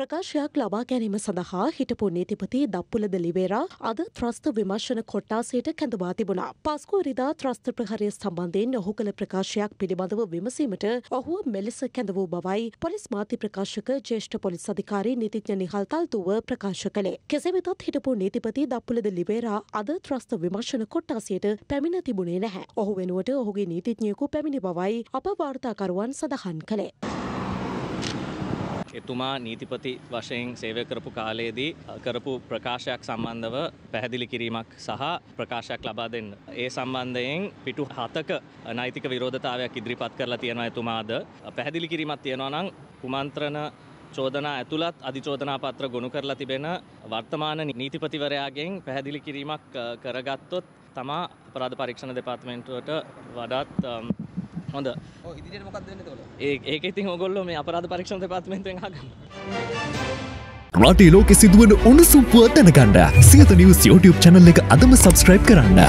ප්‍රකාශයක් ලබා ගැනීම සඳහා හිටපු නීතිපති දප්පුලද ලිවේරා අද ත්‍රස්ත විමර්ශන කොට්ටාසයට කැඳවා තිබුණා. පස්කුවේදා ත්‍රස්ත ප්‍රහාරය සම්බන්ධයෙන් ඔහු කළ ප්‍රකාශයක් පිළිබඳව විමසීමට ඔහු මෙලෙස කැඳ වූ බවයි පොලිස් මාධ්‍ය ප්‍රකාශක ජ්‍යෙෂ්ඨ පොලිස් අධිකාරී නීතිඥ නිහල් තල්තුව ප්‍රකාශ කළේ. කෙසේ වෙතත් හිටපු නීතිපති දප්පුලද ලිවේරා අද ත්‍රස්ත විමර්ශන කොට්ටාසයට පැමිණ තිබුණේ නැහැ. ඔහු වෙනුවට ඔහුගේ නීතිඥයෙකු පැමිණි බවයි අප වාර්තාකරුවන් සඳහන් කළේ. එතුමා නීතිපති වශයෙන් සේවය කරපු කාලයේදී කරපු ප්‍රකාශයක් සම්බන්ධව පැහැදිලි කිරීමක් සහ ප්‍රකාශයක් ලබා දෙන්න. ඒ සම්බන්ධයෙන් පිටු 7ක නෛතික විරෝධතාවයක් ඉදිරිපත් කරලා තියෙනවා එතුමාද. පැහැදිලි කිරීමක් තියෙනවා නම් කුමන්ත්‍රණ චෝදනා ඇතුළත් අධිචෝදනා පත්‍ර ගොනු කරලා තිබෙන වර්තමාන නීතිපතිවරයාගෙන් පැහැදිලි කිරීමක් කරගත්තොත් තමා අපරාධ පරීක්ෂණ දෙපාර්තමේන්තුවට වඩාත් හොඳ. ඔය ඉදිරියට මොකක්ද වෙන්නේ එතකොට? ඒක ඉතින් ඕගොල්ලෝ මේ අපරාධ පරීක්ෂණ දෙපාර්තමේන්තුවෙන් අහගන්න. රටේ ලෝකෙ සිදුවන උණුසුම් පුවත් දැනගන්න Siyatha News YouTube channel එක අදම subscribe කරන්න.